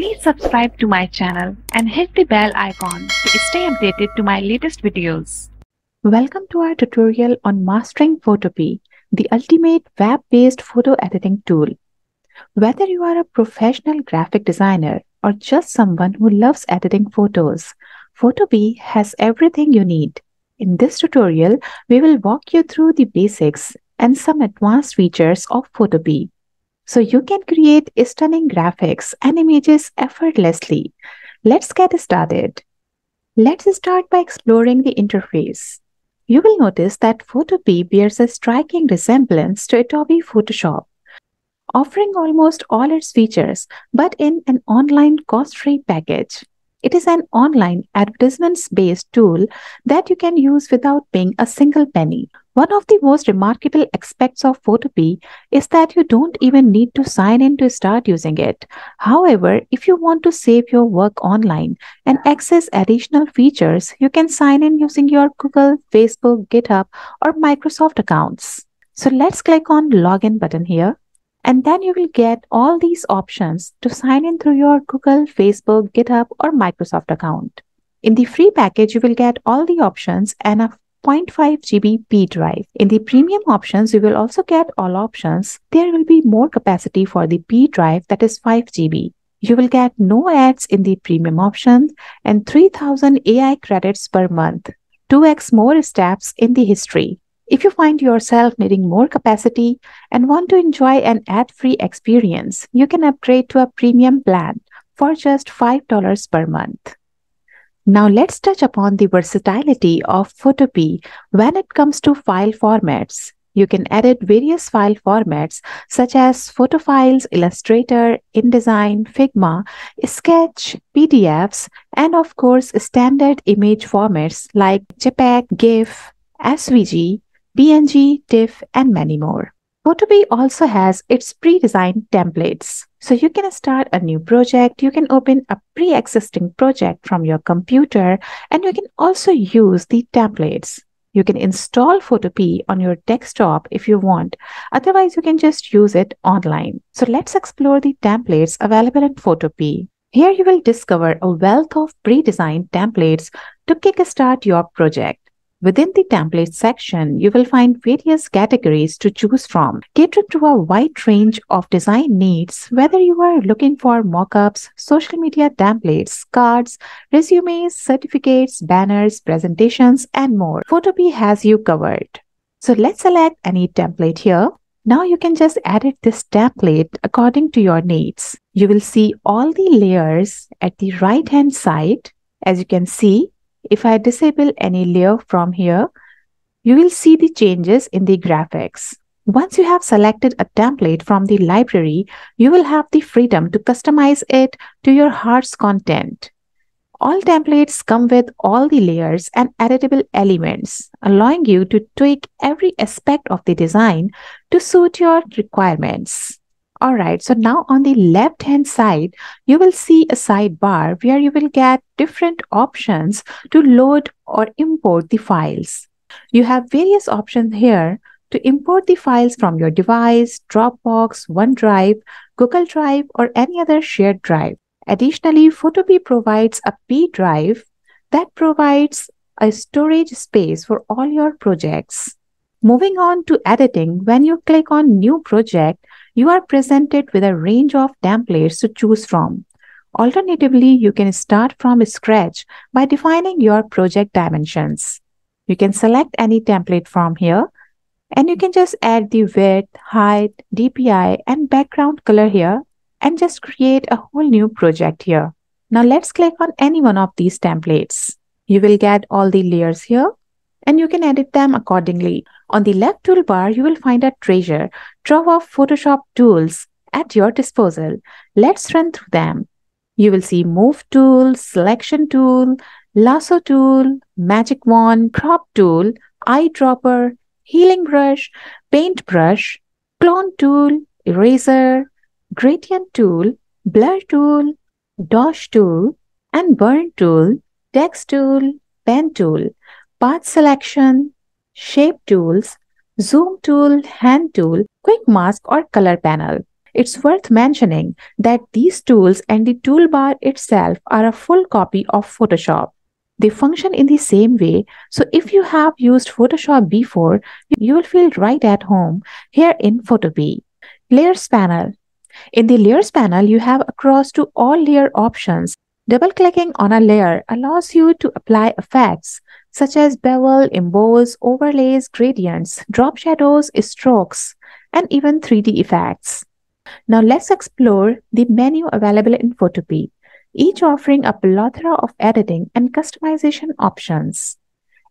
Please subscribe to my channel and hit the bell icon to stay updated to my latest videos. Welcome to our tutorial on mastering Photopea, the ultimate web-based photo editing tool. Whether you are a professional graphic designer or just someone who loves editing photos, Photopea has everything you need. In this tutorial, we will walk you through the basics and some advanced features of Photopea, so you can create stunning graphics and images effortlessly. Let's get started. Let's start by exploring the interface. You will notice that Photopea bears a striking resemblance to Adobe Photoshop, offering almost all its features, but in an online cost-free package. It is an online advertisements-based tool that you can use without paying a single penny. One of the most remarkable aspects of Photopea is that you don't even need to sign in to start using it. However, if you want to save your work online and access additional features, you can sign in using your Google, Facebook, GitHub, or Microsoft accounts. So let's click on Login button here. And then you will get all these options to sign in through your Google, Facebook, GitHub, or Microsoft account. In the free package, you will get all the options and a 0.5 GB P drive. In the premium options, you will also get all options. There will be more capacity for the P drive, that is 5 GB. You will get no ads in the premium option and 3000 AI credits per month, 2x more steps in the history. If you find yourself needing more capacity and want to enjoy an ad-free experience, you can upgrade to a premium plan for just $5 per month. Now let's touch upon the versatility of Photopea when it comes to file formats. You can edit various file formats such as photo files, Illustrator, InDesign, Figma, Sketch, PDFs, and of course standard image formats like JPEG, GIF, SVG, PNG, TIFF, and many more. Photopea also has its pre-designed templates. So you can start a new project, you can open a pre-existing project from your computer, and you can also use the templates. You can install Photopea on your desktop if you want, otherwise you can just use it online. So let's explore the templates available in Photopea. Here you will discover a wealth of pre-designed templates to kickstart your project. Within the template section, you will find various categories to choose from, catering to a wide range of design needs, whether you are looking for mockups, social media templates, cards, resumes, certificates, banners, presentations, and more. Photopea has you covered. So let's select any template here. Now you can just edit this template according to your needs. You will see all the layers at the right-hand side. As you can see, if I disable any layer from here, you will see the changes in the graphics. Once you have selected a template from the library, you will have the freedom to customize it to your heart's content. All templates come with all the layers and editable elements, allowing you to tweak every aspect of the design to suit your requirements. Alright, so now on the left hand side, you will see a sidebar where you will get different options to load or import the files. You have various options here to import the files from your device, Dropbox, OneDrive, Google Drive, or any other shared drive. Additionally, Photopea provides a P drive that provides a storage space for all your projects. Moving on to editing, when you click on New Project, you are presented with a range of templates to choose from. Alternatively, you can start from scratch by defining your project dimensions. You can select any template from here and you can just add the width, height, DPI, and background color here and just create a whole new project here. Now let's click on any one of these templates. You will get all the layers here and you can edit them accordingly. On the left toolbar, you will find a treasure trove of Photoshop tools at your disposal. Let's run through them. You will see Move Tool, Selection Tool, Lasso Tool, Magic Wand, Crop Tool, Eyedropper, Healing Brush, Paint Brush, Clone Tool, Eraser, Gradient Tool, Blur Tool, Dodge Tool, and Burn Tool, Text Tool, Pen Tool, Path Selection, Shape Tools, Zoom Tool, Hand Tool, Quick Mask or Color Panel. It's worth mentioning that these tools and the toolbar itself are a full copy of Photoshop. They function in the same way, so if you have used Photoshop before, you will feel right at home here in Photopea. Layers panel. In the layers panel, you have across to all layer options. Double-clicking on a layer allows you to apply effects such as bevel, emboss, overlays, gradients, drop shadows, strokes, and even 3D effects. Now let's explore the menu available in Photopea, each offering a plethora of editing and customization options.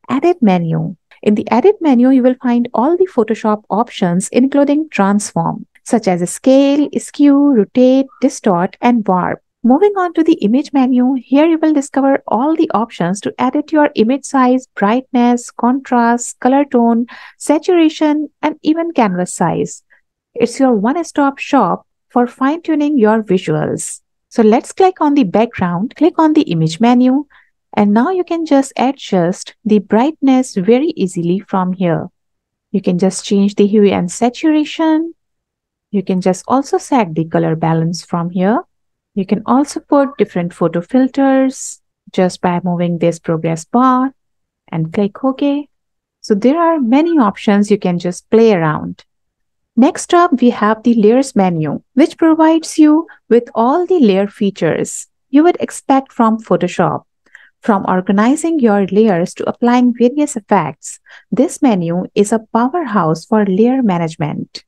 Edit menu. In the edit menu, you will find all the Photoshop options including transform, such as scale, skew, rotate, distort, and warp. Moving on to the image menu, here you will discover all the options to edit your image size, brightness, contrast, color tone, saturation, and even canvas size. It's your one-stop shop for fine-tuning your visuals. So let's click on the background, click on the image menu, and now you can just adjust the brightness very easily from here. You can just change the hue and saturation. You can just also set the color balance from here. You can also put different photo filters just by moving this progress bar and click OK. So there are many options you can just play around. Next up, we have the layers menu, which provides you with all the layer features you would expect from Photoshop. From organizing your layers to applying various effects, this menu is a powerhouse for layer management.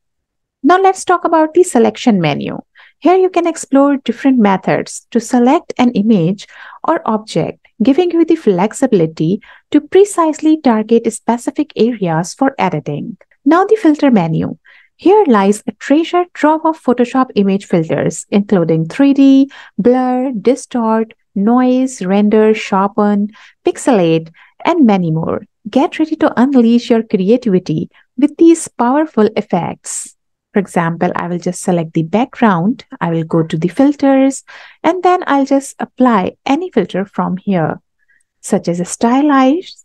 Now let's talk about the selection menu. Here you can explore different methods to select an image or object, giving you the flexibility to precisely target specific areas for editing. Now the filter menu. Here lies a treasure trove of Photoshop image filters, including 3D, blur, distort, noise, render, sharpen, pixelate, and many more. Get ready to unleash your creativity with these powerful effects. For example, I will just select the background, I will go to the filters, and then I'll just apply any filter from here, such as stylize.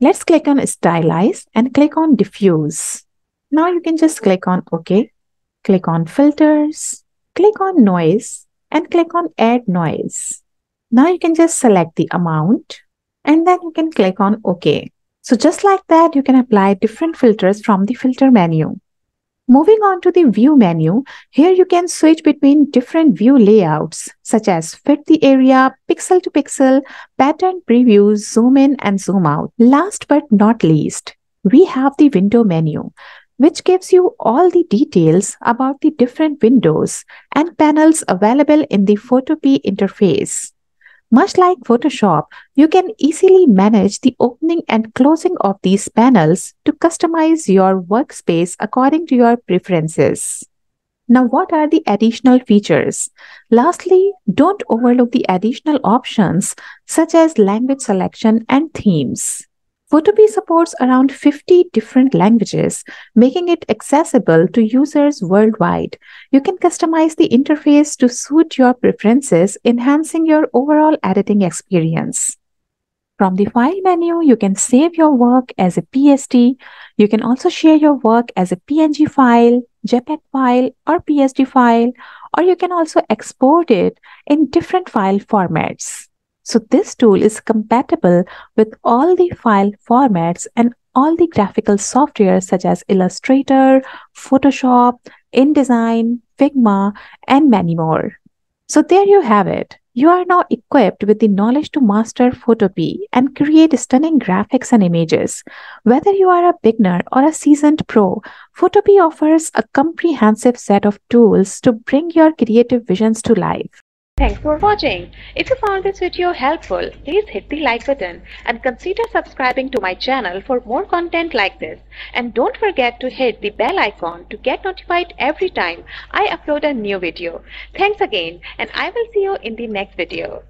Let's click on stylize and click on diffuse. Now you can just click on OK, click on filters, click on noise, and click on add noise. Now you can just select the amount and then you can click on OK. So just like that, you can apply different filters from the filter menu. Moving on to the view menu, here you can switch between different view layouts such as fit the area, pixel to pixel, pattern previews, zoom in and zoom out. Last but not least, we have the window menu, which gives you all the details about the different windows and panels available in the Photopea interface. Much like Photoshop, you can easily manage the opening and closing of these panels to customize your workspace according to your preferences. Now, what are the additional features? Lastly, don't overlook the additional options such as language selection and themes. Photopea supports around 50 different languages, making it accessible to users worldwide. You can customize the interface to suit your preferences, enhancing your overall editing experience. From the file menu, you can save your work as a PSD. You can also share your work as a PNG file, JPEG file, or PSD file, or you can also export it in different file formats. So this tool is compatible with all the file formats and all the graphical software such as Illustrator, Photoshop, InDesign, Figma, and many more. So there you have it. You are now equipped with the knowledge to master Photopea and create stunning graphics and images. Whether you are a beginner or a seasoned pro, Photopea offers a comprehensive set of tools to bring your creative visions to life. Thanks for watching. If you found this video helpful, please hit the like button and consider subscribing to my channel for more content like this. And don't forget to hit the bell icon to get notified every time I upload a new video. Thanks again, and I will see you in the next video.